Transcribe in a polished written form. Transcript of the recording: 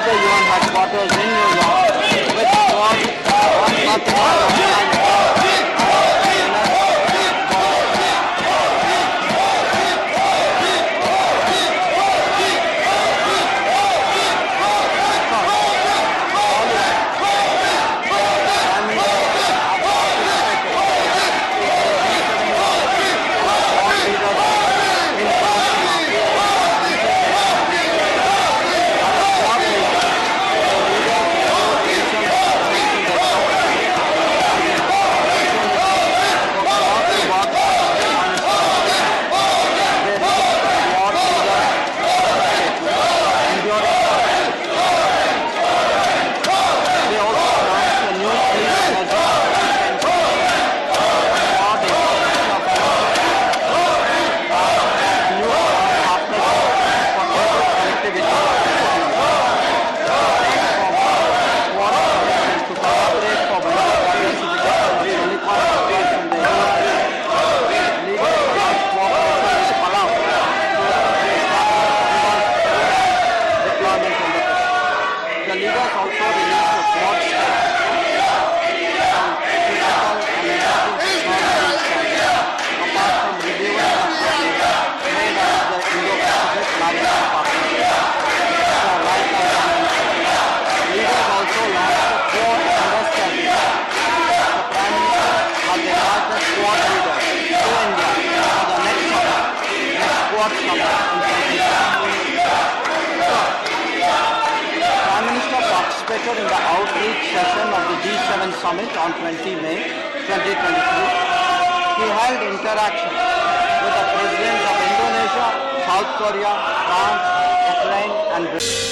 after UN headquarters in New York, which was one in the outreach session of the G7 Summit on 20 May 2023, he held interactions with the presidents of Indonesia, South Korea, France, Ukraine and Britain.